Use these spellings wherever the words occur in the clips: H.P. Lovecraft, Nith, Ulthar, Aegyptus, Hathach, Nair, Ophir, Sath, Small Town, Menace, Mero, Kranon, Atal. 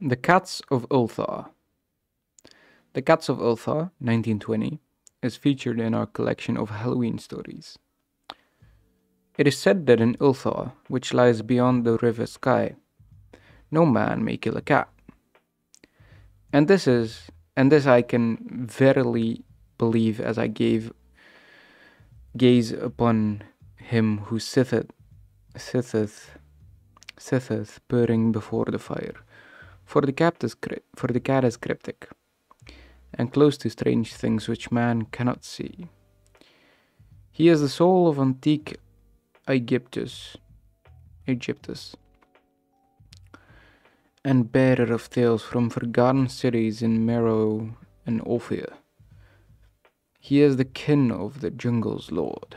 The Cats of Ulthar. The Cats of Ulthar, 1920, is featured in our collection of Halloween stories. It is said that in Ulthar, which lies beyond the river Skye, no man may kill a cat. And this I can verily believe as I gaze upon him who sitteth purring before the fire. For the cat is cryptic, and close to strange things which man cannot see. He is the soul of antique Aegyptus, and bearer of tales from forgotten cities in Mero and Ophir. He is the kin of the jungle's lords,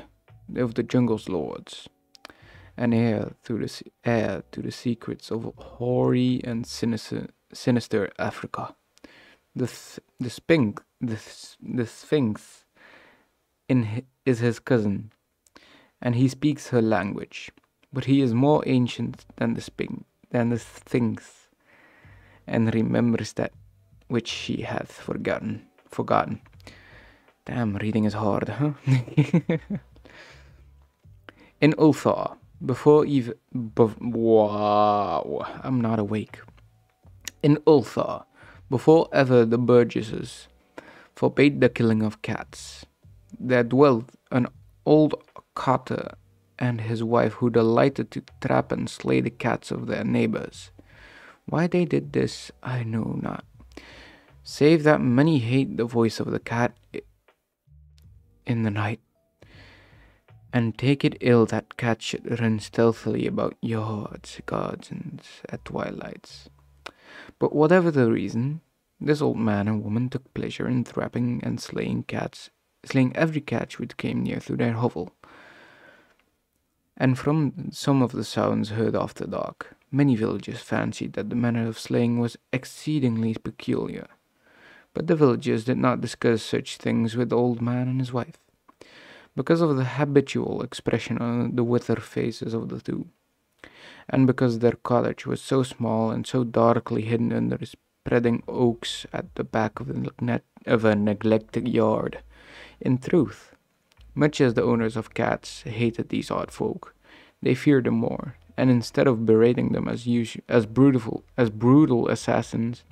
and heir to the secrets of hoary and sinister Africa. The Sphinx is his cousin, and he speaks her language, but he is more ancient than the Sphinx. And remembers that which she hath forgotten. Damn, reading is hard, huh? In Ulthar, before ever the burgesses forbade the killing of cats, there dwelt an old carter and his wife who delighted to trap and slay the cats of their neighbors. Why they did this, I know not, save that many hate the voice of the cat in the night, and take it ill that cats should run stealthily about yards, gardens, at twilights. But whatever the reason, this old man and woman took pleasure in trapping and slaying every cat which came near through their hovel. And from some of the sounds heard after dark, many villagers fancied that the manner of slaying was exceedingly peculiar. But the villagers did not discuss such things with the old man and his wife, because of the habitual expression on the withered faces of the two, and because their cottage was so small and so darkly hidden under spreading oaks at the back of a neglected yard. In truth, much as the owners of cats hated these odd folk, they feared them more, and instead of berating them as brutal assassins,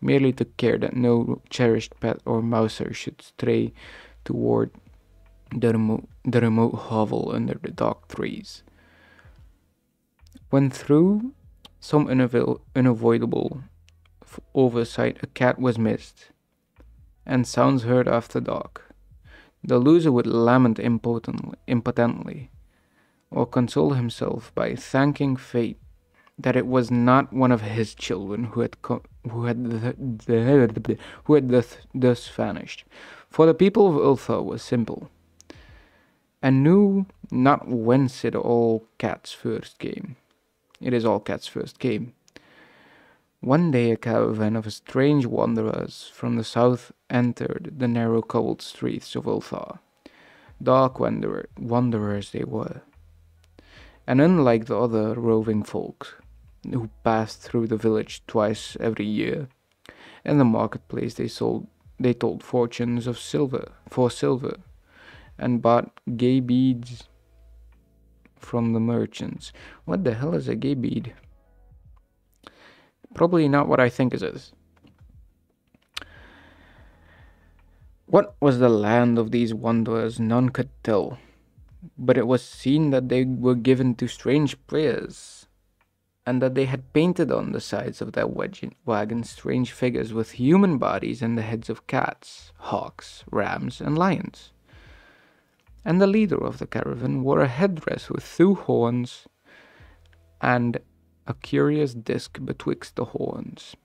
merely took care that no cherished pet or mouser should stray toward the remote hovel under the dark trees. When through some unavoidable oversight a cat was missed, and sounds heard after dark, the loser would lament impotently, or console himself by thanking fate that it was not one of his children who had thus vanished. For the people of Ulthar were simple, and knew not whence it all cats first came. It is all cats first came. One day a caravan of strange wanderers from the south entered the narrow cobbled streets of Ulthar. Dark wanderers they were, and unlike the other roving folk who passed through the village twice every year, in the marketplace they told fortunes of silver, and bought gay beads from the merchants. What the hell is a gay bead? Probably not what I think it is. What was the land of these wanderers none could tell, but it was seen that they were given to strange prayers, and that they had painted on the sides of their wagons strange figures with human bodies and the heads of cats, hawks, rams, and lions. And the leader of the caravan wore a headdress with two horns and a curious disc betwixt the horns.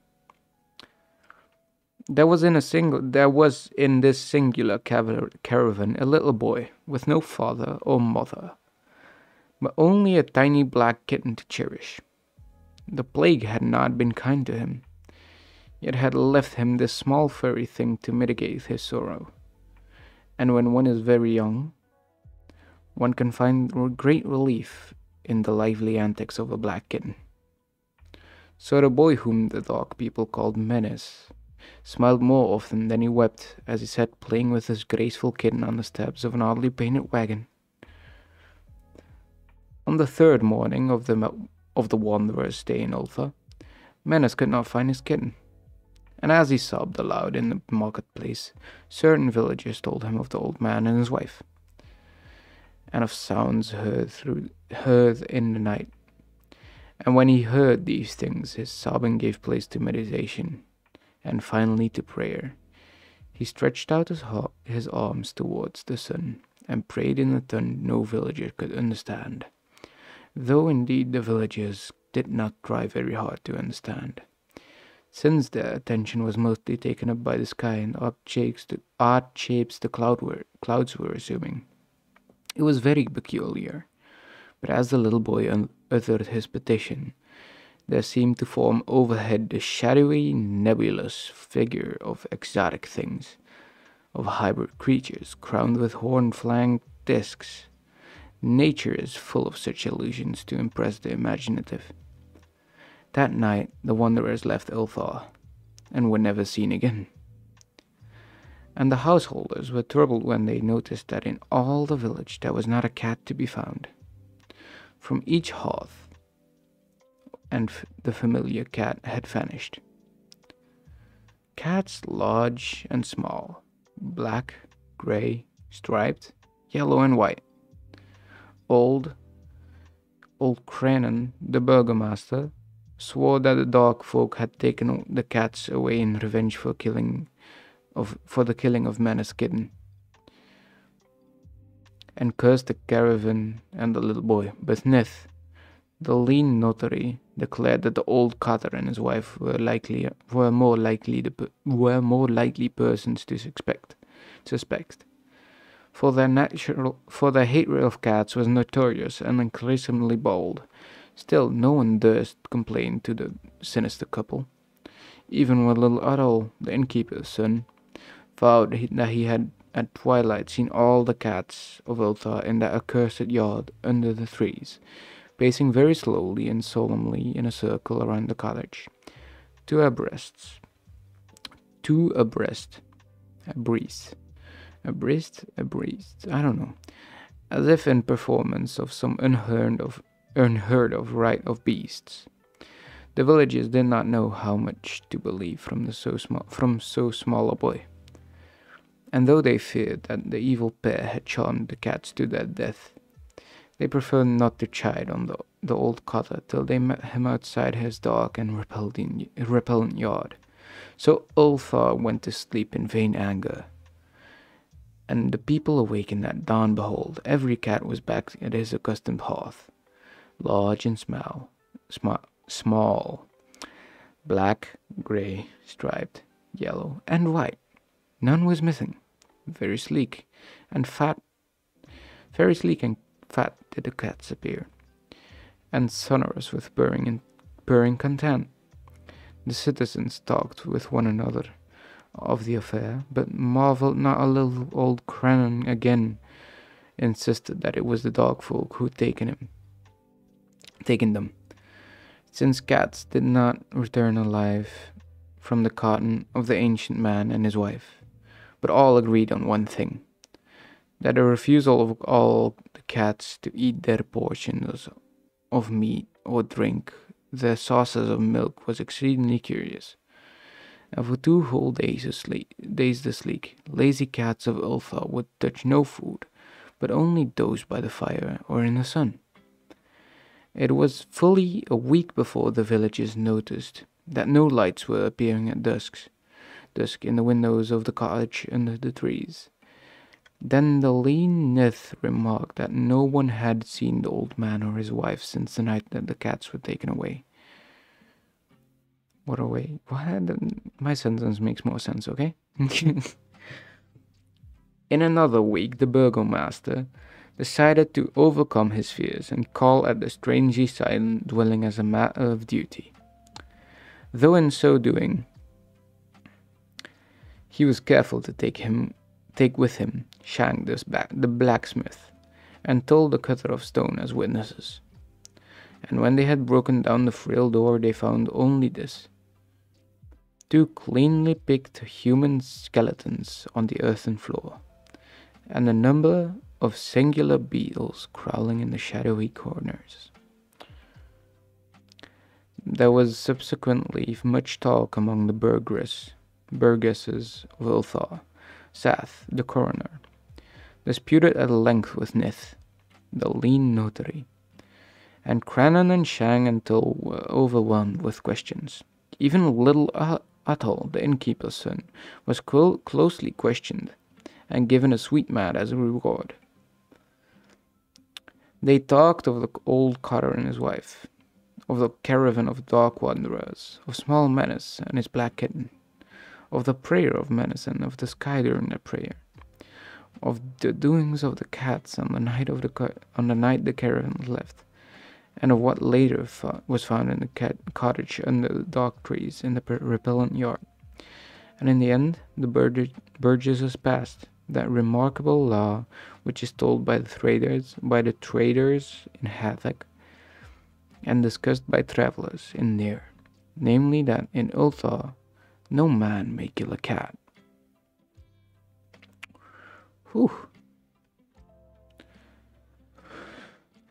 There was in this singular caravan a little boy with no father or mother, but only a tiny black kitten to cherish. The plague had not been kind to him, yet had left him this small furry thing to mitigate his sorrow. And when one is very young, one can find great relief in the lively antics of a black kitten. saw the boy whom the dark people called Menace, smiled more often than he wept as he sat playing with his graceful kitten on the steps of an oddly painted wagon. On the third morning of the wanderer's stay in Ulthar, Menace could not find his kitten, and as he sobbed aloud in the marketplace, certain villagers told him of the old man and his wife, and of sounds heard in the night. And when he heard these things, his sobbing gave place to meditation, and finally to prayer. He stretched out his arms towards the sun, and prayed in a tongue no villager could understand, though indeed the villagers did not try very hard to understand, since their attention was mostly taken up by the sky and odd shapes the clouds were assuming. It was very peculiar, but as the little boy uttered his petition, there seemed to form overhead the shadowy, nebulous figure of exotic things, of hybrid creatures crowned with horn-flanked discs. Nature is full of such illusions to impress the imaginative. That night, the wanderers left Ulthar, and were never seen again. And the householders were troubled when they noticed that in all the village there was not a cat to be found. From each hearth, and the familiar cat had vanished. Cats large and small, black, grey, striped, yellow and white. Old Kranon, the burgomaster, swore that the dark folk had taken the cats away in revenge for the killing of Menace's kitten, and cursed the caravan and the little boy. But Nith, the lean notary, declared that the old cutter and his wife were more likely persons to suspect. For their hatred of cats was notorious and increasingly bold. Still, no one durst complain to the sinister couple. Even when little Atal, the innkeeper's son, vowed that he had at twilight seen all the cats of Ulthar in their accursed yard under the trees, pacing very slowly and solemnly in a circle around the cottage, two abreast, I don't know, as if in performance of some unheard of rite of beasts. The villagers did not know how much to believe from so small a boy, and though they feared that the evil pair had charmed the cats to their death, they preferred not to chide on the old cutter till they met him outside his dark and repellent yard. So Ulthar went to sleep in vain anger, and the people awakened at dawn. Behold, every cat was back at his accustomed hearth, large and small, black, grey, striped, yellow, and white. None was missing. Very sleek and fat did the cats appear, and sonorous with purring content. The citizens talked with one another of the affair, but marvelled not a little. Old Kranon again insisted that it was the dark folk who had taken them. Since cats did not return alive from the cotton of the ancient man and his wife, but all agreed on one thing, that the refusal of all the cats to eat their portions of meat or drink their saucers of milk was exceedingly curious, and for 2 whole days the sleek, lazy cats of Ulthar would touch no food, but only doze by the fire or in the sun. It was fully a week before the villagers noticed that no lights were appearing at dusk in the windows of the cottage under the trees. Then the lean Nith remarked that no one had seen the old man or his wife since the night that the cats were taken away. What away? What? My sentence makes more sense, okay? In another week, the burgomaster decided to overcome his fears and call at the strangely silent dwelling as a matter of duty, though in so doing he was careful to take with him Shang the blacksmith, and told the cutter of stone as witnesses. and when they had broken down the frail door, they found only this. Two cleanly picked human skeletons on the earthen floor, and a number of singular beetles crawling in the shadowy corners. There was subsequently much talk among the burgesses of Ulthar. Sath, the coroner, disputed at length with Nith, the lean notary, and Kranon and Shang until were overwhelmed with questions. Even little Atal, the innkeeper's son, was closely questioned and given a sweet mat as a reward. They talked of the old carter and his wife, of the caravan of dark wanderers, of small Menace and his black kitten, of the prayer of Menace and of the sky during the prayer, of the doings of the cats on the night the caravan left, and of what later was found in the cottage under the dark trees in the repellent yard. And in the end, the burgesses passed that remarkable law which is told by the traders in Hathach and discussed by travelers in Nair, namely that in Ulthar, no man may kill a cat. Whew.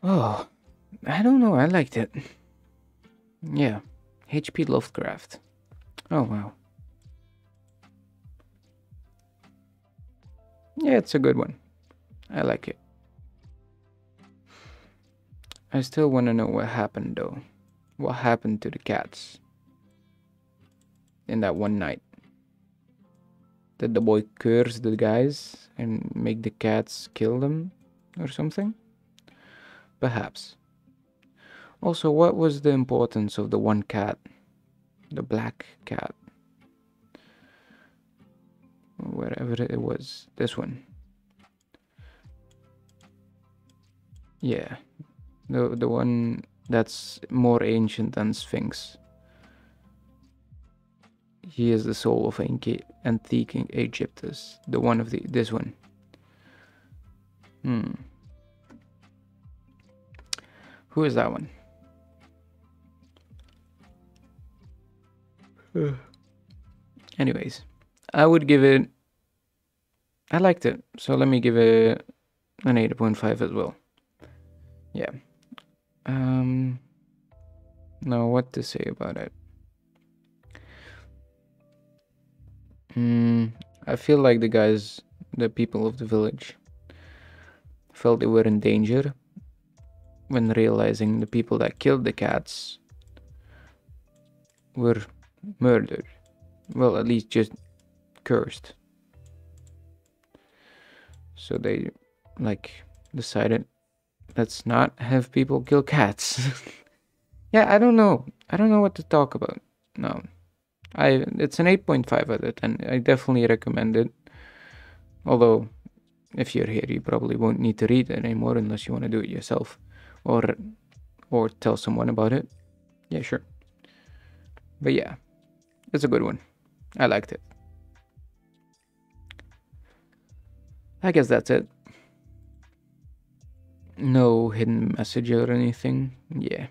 Oh, I don't know, I liked it. Yeah, H.P. Lovecraft. Oh, wow. Yeah, it's a good one. I like it. I still want to know what happened, though. What happened to the cats in that one night? Did the boy curse the guys and make the cats kill them or something? Perhaps. Also, what was the importance of the one cat? The black cat. Wherever it was. This one. Yeah. The one that's more ancient than Sphinx. He is the soul of antique Aegyptus, the one of this one. Who is that one? Anyways, I would give it. I liked it, so let me give it an 8.5 as well. Yeah. Now what to say about it? I feel like the people of the village felt they were in danger when realizing the people that killed the cats were murdered. Well, at least just cursed. So they, decided, let's not have people kill cats. Yeah, I don't know. I don't know what to talk about. No. It's an 8.5 out of 10. I definitely recommend it. Although, if you're here, you probably won't need to read it anymore unless you want to do it yourself. Or tell someone about it. Yeah, sure. But yeah, it's a good one. I liked it. I guess that's it. No hidden message or anything. Yeah.